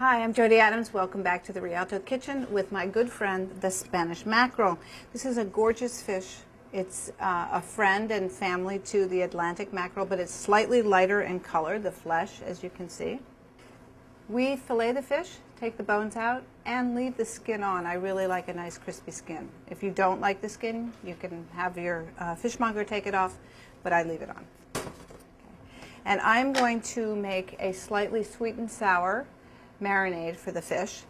Hi, I'm Jody Adams. Welcome back to the Rialto Kitchen with my good friend, the Spanish mackerel. This is a gorgeous fish. It's a friend and family to the Atlantic mackerel, but it's slightly lighter in color, the flesh, as you can see. We fillet the fish, take the bones out, and leave the skin on. I really like a nice crispy skin. If you don't like the skin, you can have your fishmonger take it off, but I leave it on. Okay. And I'm going to make a slightly sweet and sour marinade for the fish.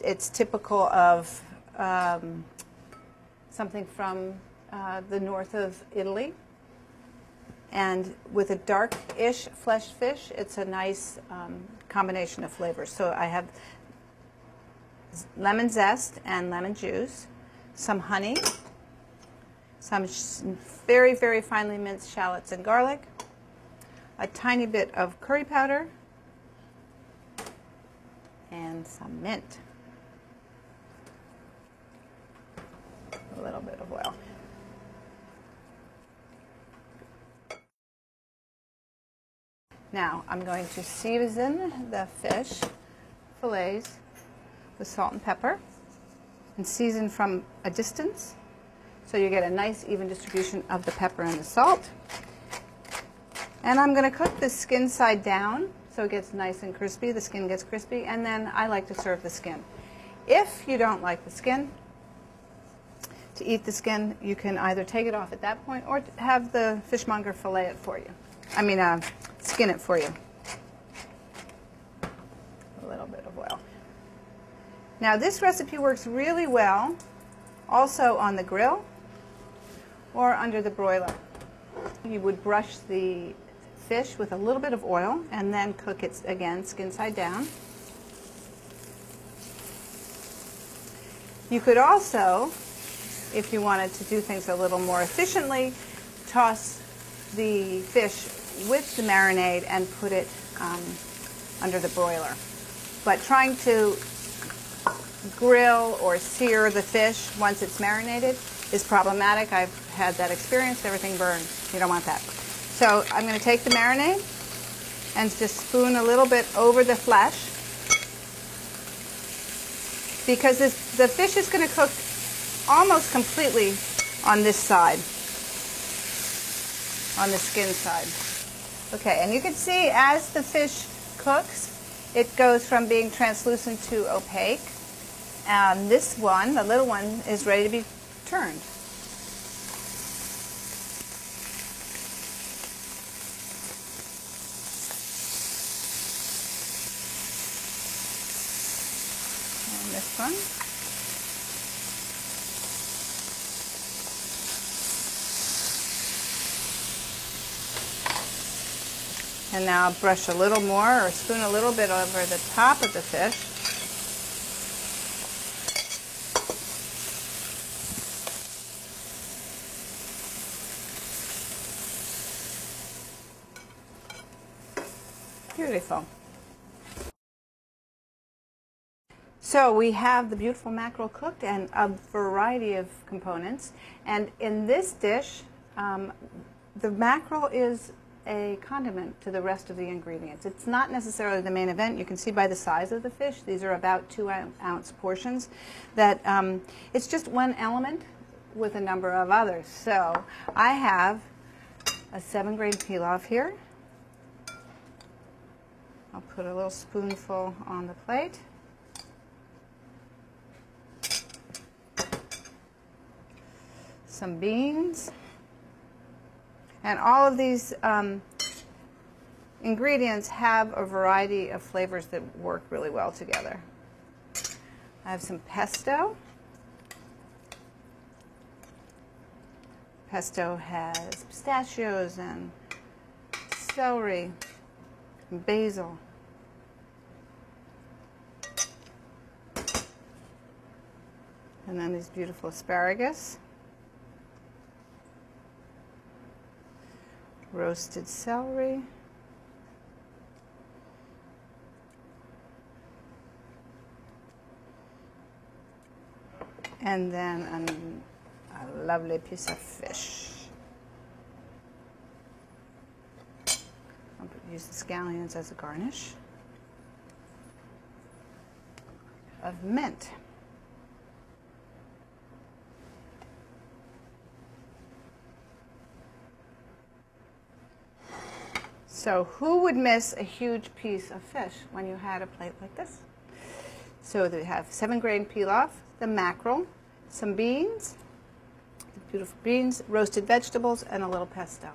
It's typical of something from the north of Italy. And with a dark-ish flesh fish, it's a nice combination of flavors. So I have lemon zest and lemon juice, some honey, some very, very finely minced shallots and garlic, a tiny bit of curry powder, and some mint. A little bit of oil. Now I'm going to season the fish fillets with salt and pepper and season from a distance so you get a nice even distribution of the pepper and the salt. And I'm going to cook the skin side down so it gets nice and crispy, the skin gets crispy, and then I like to serve the skin. If you don't like the skin, to eat the skin, you can either take it off at that point or have the fishmonger fillet it for you. Skin it for you. A little bit of oil. Now this recipe works really well also on the grill or under the broiler. You would brush the fish with a little bit of oil and then cook it again skin side down. You could also, if you wanted to do things a little more efficiently, toss the fish with the marinade and put it under the broiler. But trying to grill or sear the fish once it's marinated is problematic. I've had that experience. Everything burns. You don't want that. So I'm going to take the marinade and just spoon a little bit over the flesh because the fish is going to cook almost completely on this side, on the skin side. Okay, and you can see as the fish cooks, it goes from being translucent to opaque. This one, the little one, is ready to be turned. And this one. And now brush a little more or spoon a little bit over the top of the fish. Beautiful. So we have the beautiful mackerel cooked and a variety of components. And in this dish, the mackerel is a condiment to the rest of the ingredients. It's not necessarily the main event. You can see by the size of the fish, these are about 2 ounce portions, that it's just one element with a number of others. So I have a 7-grain pilaf here. I'll put a little spoonful on the plate. Some beans. And all of these ingredients have a variety of flavors that work really well together. I have some pesto. Pesto has pistachios and celery and basil. And then these beautiful asparagus. Roasted celery, and then a lovely piece of fish. I'll use the scallions as a garnish. of mint. So who would miss a huge piece of fish when you had a plate like this? So they have 7-grain pilaf, the mackerel, some beans, beautiful beans, roasted vegetables, and a little pesto.